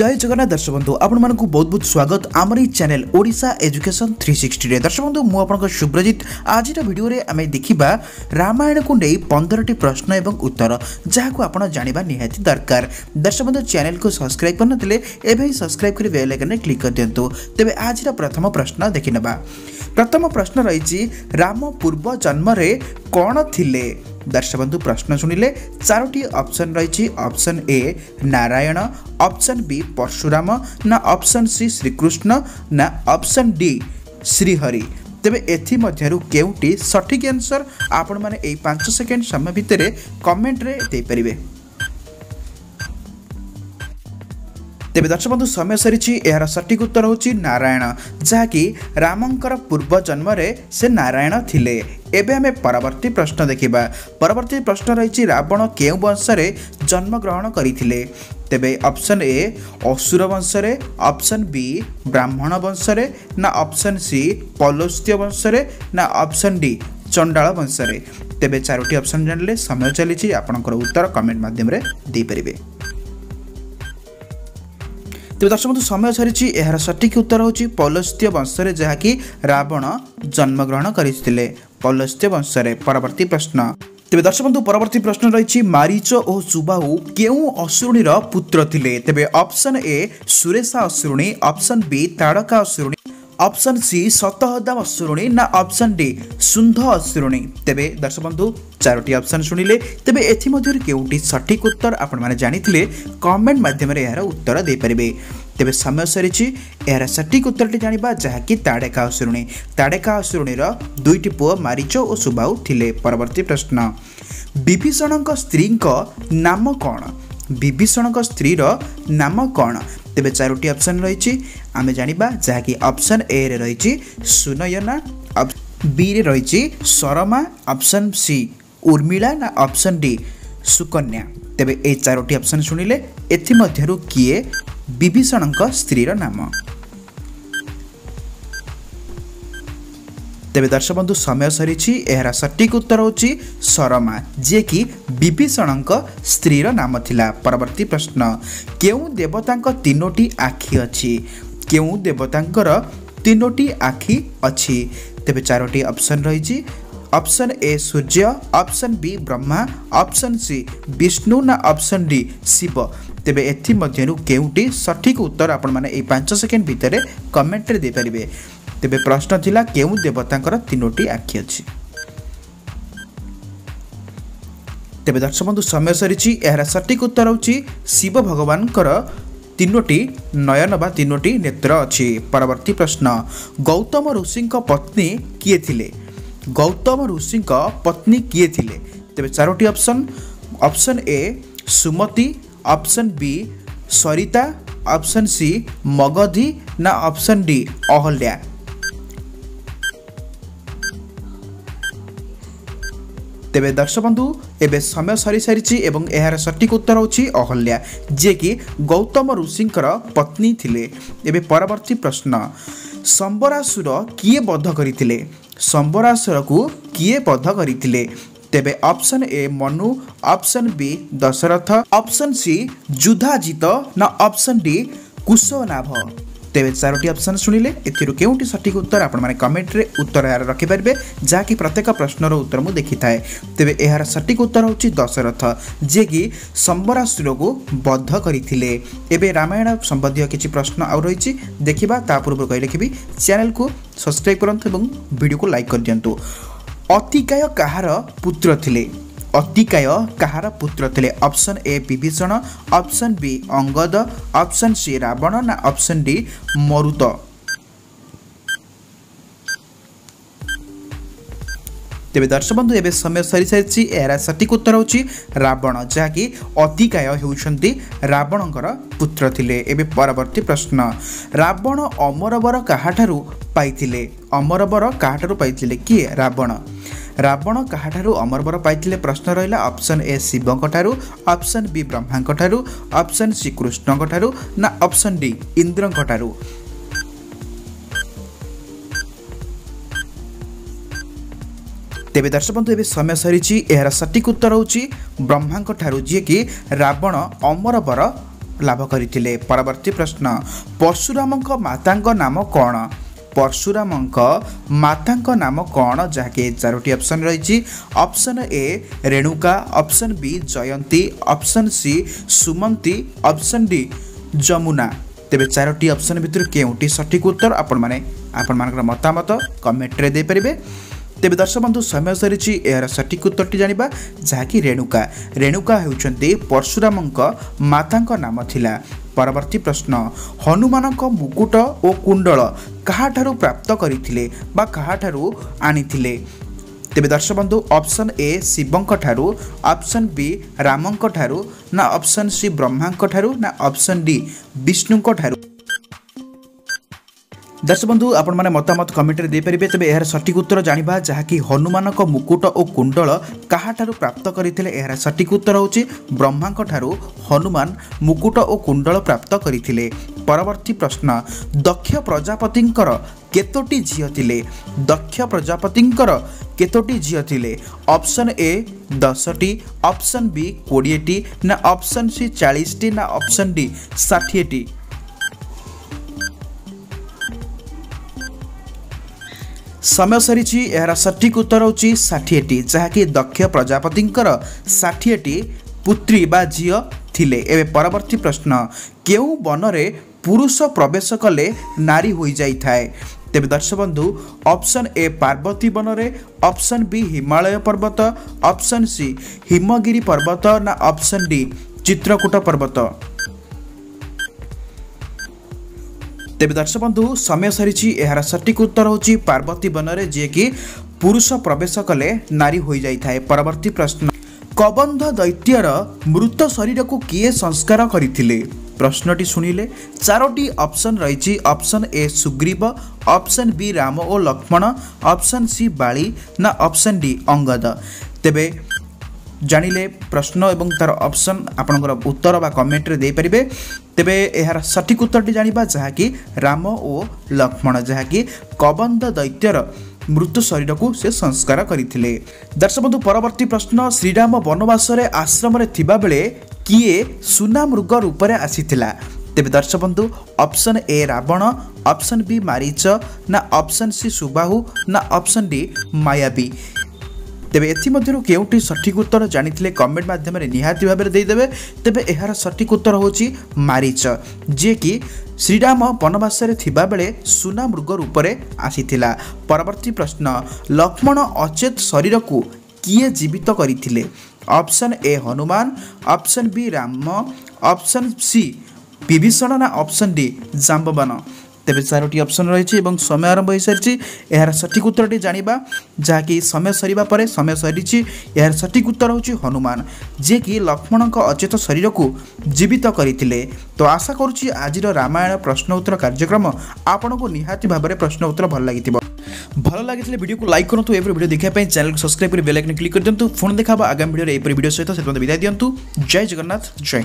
जय जगन्नाथ दर्शक बंधु आपण मानकु बहुत बहुत स्वागत आमर चैनल ओडिशा एजुकेशन 360 रे। दर्शक बंधु मु आपनका सुब्रजित आज वीडियो रे आमे देखिबा रामायण को नै 15 टी प्रश्न एवं उत्तर जाहाकु आपण जानिबा निहाती दरकार। दर्शक बंधु चैनल को सब्सक्राइब करन तले एबे ही सब्सक्राइब करी बेल आइकन क्लिक कर देंतो। तबे आज रा प्रथम प्रश्न देखिनबा। प्रथम प्रश्न रही जी राम पूर्व जन्म रे कोन थिले। दर्शक बंधु प्रश्न सुनिले चारोटी ऑप्शन रही। Option A Narayan, option B Parshuram, ना ऑप्शन सी श्रीकृष्ण, ना ऑप्शन डी श्रीहरि। तेबे एथि मध्यरु केउटी सठिक आंसर आपण माने ए 5 सेकंड समय भितरे कमेंट रे दे परिबे। तेबे दर्शक बंधु समय सरीची एहार सठिक उत्तर होची नारायण, जाकी रामंकर पूर्व जन्म रे से नारायण थिले। एबे हमें परवर्ती प्रश्न देखिबा। परवर्ती प्रश्न रही रावण केउ वंश रे जन्म ग्रहण करिथिले। तेबे ऑप्शन ए असुर वंश रे, ऑप्शन बी ब्राह्मण वंश रे, ना ऑप्शन सी पौलस्त्य वंश रे, ना ऑप्शन डी चंडाल वंश रे। तेबे चारोटी ऑप्शन जानले समय चली आपनकर उत्तर कमेंट माध्यम रे दे परिबे। तेबे दर्शक बंधु समय सरीची एहार सठिक उत्तर होची पौलस्त्य वंश रे, जहाँकि रावण जन्म ग्रहण करिथिले पौलस्त्य वंश रे। परवर्ती प्रश्न। तेबे दर्शक बंधु परवर्ती प्रश्न रही मारीच और सुबाहु केउ असुरुणी रो पुत्र थिले। तेबे ऑप्शन ए सुरेशा असुरुणी, ऑप्शन बी ताड़का असुरुणी, ऑप्शन सी सतहदा असुरुणी, ना ऑप्शन डी सुंध असुरुणी। तेबे दर्शक बंधु चारोटी ऑप्शन सुनिले। तेबे एथि मध्यरे केउटी सठिक उत्तर आपण माने जानिथिले कमेंट माध्यम रे एहार उत्तर दे परिबे। तेबे समय सरीची एहार सठिक उत्तर जानिबा, जहाँकि ताड़का असुरुणी। ताड़का असुरुणी रो दुईटी पुओ मारीच और सुबाहु थिले। परवर्ती प्रश्न। विभीषण स्त्री नाम कौन? विभीषण स्त्री रो नाम कौन? तेबे चारोटी ऑप्शन रही आमे जानिबा, जहाँकि ऑप्शन ए रे रही सुनयना, बी रे रही शर्मा, ऑप्शन सी उर्मिला, ना ऑप्शन डी सुकन्या। तेबे ए चारोटी ऑप्शन सुनिले एथि मध्यरु किए विभीषण स्त्री रो नाम। तेबे दर्शक बंधु समय सरीची एहार सठिक उत्तर होची शर्मा, जे कि विभीषण स्त्री रो नाम थिला। परवर्ती प्रश्न। केउ देवतांक तीनोटी आखी अछि? केउ देवतांकर तीनोटी आखी अछि? तेबे चारोटी ऑप्शन रही। Option A Surya, option B Brahma, option C Vishnu, ना ऑप्शन डी शिव। तेबे एथि मध्यरु केउटी सठिक उत्तर आपण माने ए 5 सेकंड भितरे कमेंट रे दे परिबे। तेबे प्रश्न थिला केउ देवतांकर तीनोटी आखी अछि। तेबे दर्शक बंधु समय सरीची एहार सठिक उत्तर होची शिव भगवान तीनोटी नयन बा तीनोटी नेत्र अछि। परवर्ती प्रश्न। गौतम ऋषि पत्नी किए थिले? गौतम ऋषि पत्नी किए थिले? तेबे चारोटी option. Option A Sumati, option B Sarita, option C Magadhi, ना ऑप्शन डी अहल्या। तेबे दर्शक बंधु एवं समय सरी सारी एवं यार सठिक उत्तर होची अहल्या, जे कि गौतम ऋषि पत्नी थिले। एवं परवर्ती प्रश्न। शंबरासुर किए बध करिथिले? शंबरासुर को किए बध करिथिले? तेबे option A Manu, option B Dasharath, option C Yudhajit, ना ऑप्शन डी कुशनाभ। तेबे चारोटी ऑप्शन सुनिले एथिरु केउटी सठिक उत्तर आपण माने कमेंट रे उत्तर यार रखि परबे, जाकि प्रत्येक प्रश्नर उत्तर मु देखि थाए। तेबे यार सठिक उत्तर होची दशरथ, जे कि शंबरासुर को बद्ध करिथिले। एबे रामायण संबंधी किछि प्रश्न आ रहिछि देखिबा। ता पूर्व कहि लेखिबि चैनल को सब्सक्राइब करंतु एवं वीडियो को लाइक कर दियंतु। अतिकाय कहार पुत्र थिले? अतिकाय कहार पुत्र थिले? Option A Vibhishan, option B Angad, option C Ravan, ना ऑप्शन डी मरुत। तेबे दर्शक बंधु एबे समय सरी सारी एहार सठिक उत्तर होची रावण, जहाँकि अतिकाय हेउछंती रावणकर पुत्र थिले। एबे परवर्ती प्रश्न। रावण अमरवर काहाठारु पाइथिले? अमरवर काहाठारु पाइथिले कि रावण? रावण काहाठारु अमरवर पाइथिले? प्रश्न रहिला ऑप्शन ए शिवंक ठारु, ऑप्शन बी ब्रह्मांक ठारु, ऑप्शन सी कृष्णंक ठारु, ना ऑप्शन डी इंद्रंक ठारु। तेबे दर्शक बंधु एबे समय सरीची एहार सठिक उत्तर होची ब्रह्मांक ठारु, जे कि रावण अमरवर लाभ करते। परवर्ती प्रश्न, परशुराम माता नाम कौन? परशुराम माता नाम कौन? जहाँकि चारोटी ऑप्शन रही। Option A Renuka, option B Jayanti, option C Sumanti, option D Jamuna. तेरे चारोटी ऑप्शन भितर के सठिक उत्तर आपण मतामत कमेंट रे दे परिबे। तेरे दर्शक बंधु समय सरी यार सठिक उत्तर टी जाना जहाँकि रेणुका। रेणुका होती परशुराम माता नाम थिला। परवर्ती प्रश्न, हनुमान मुकुट और कुंडल क्या प्राप्त करते क्या आनी? तेरे दर्शक बंधु ऑप्शन ए शिवं ठारू, ऑप्शन बी रामं ठारू, ना ऑप्शन सी ब्रह्मा ठारू, ना ऑप्शन डी विष्णु ठारू। दर्शक बंधु आपण माने मतामत कमेंट रे दे परिबे। तबे एहर सटीक उत्तर जानिबा जहाँकि हनुमान को मुकुट और कुंडल कहाँ ठारू प्राप्त करथिले। एहर सटीक उत्तर होची ब्रह्मा ठारू हनुमान मुकुट और कुंडल प्राप्त करथिले। परवर्ती प्रश्न, दक्ष प्रजापतिंकर केतोटी झियो थिले? दक्ष प्रजापतिंकर केतोटी झियो थिले? ऑप्शन ए 10टी, ऑप्शन बी 20टी, ना ऑप्शन सी 40टी, ना ऑप्शन डी 60टी। समय सरी यार सठिक उत्तर होची 60टी, जहाँकि दक्ष प्रजापति 60टी पुत्री बा झियो थिले। एवं परवर्ती प्रश्न, केउ बनरे पुरुष प्रवेश कले नारी होई जाई थाए? तेबे दर्शक बंधु ऑप्शन ए पार्वती बनरे, ऑप्शन बी हिमालय पर्वत, ऑप्शन सी हिमगिरी पर्वत, ना ऑप्शन डी चित्रकूट पर्वत। तेबे दर्शक बंधु समय सरी यार सटीक उत्तर होची पार्वती बनरे, जे कि पुरुष प्रवेश कले नारी हो जाई थाए। परवर्ती प्रश्न, कबंध दैत्यर मृत शरीर को किए संस्कार करिथिले? प्रश्नटी सुनिले चारोटी ऑप्शन रही। Option A Sugriva, option B Ram और लक्ष्मण, ऑप्शन सी बाली, ना ऑप्शन डी अंगद। तेबे जानिले प्रश्न एवं तार ऑप्शन आपणकर उत्तर बा कमेंट रे दे परिबे। तेबे एहार सटीक उत्तर टी जानिबा जहाँकि राम ओ लक्ष्मण, जहाँकि कबंध दैत्यर मृत शरीर को से संस्कार करथिले। दर्शक बंधु परवर्ती प्रश्न, श्रीराम वनवास रे आश्रम रे थिबा बेले किए सुना मृग रूप रे आसीथिला? तेबे दर्शक बंधु option A Ravan, option B Marich, ना ऑप्शन सी सुबाहु, ना ऑप्शन डी मायावी। तेबे एथमु के सठिक उत्तर जानी कमेंट मध्यम निहाती भाव में देदेवे। तेबे यार सठिक उत्तर होची मारीच, जे कि श्रीराम वनवास रे थिबा बेले सुना मृग रूप रे आसीथिला। परवर्ती प्रश्न, लक्ष्मण अचेत शरीर को किए जीवित करिथिले? Option A Hanuman, option B Ram, option C Vibhishan, ना ऑप्शन डी जांबवान। तेबे चारोटी ऑप्शन रही एवं समय आरंभ हो सारी। यार सठिक उत्तर टी जाना जहाँकि समय सरवा पर समय सरी यार सठिक उत्तर होची हनुमान, जे कि लक्ष्मण का अचेत शरीर को जीवित करते। तो आशा करुच्ची आज रामायण प्रश्न उत्तर कार्यक्रम आपण को निहाती भाव में प्रश्न उत्तर भल लगी वीडियो को लाइक करूँ। एपर वीडियो देखा चैनल को सब्सक्राइब कर बेल आइकन क्लिक कर दिखाँ। पुणी देखा आगामी वीडियो एपर वीडियो सहित विदाय दिखाँ। जय जगन्नाथ, जय।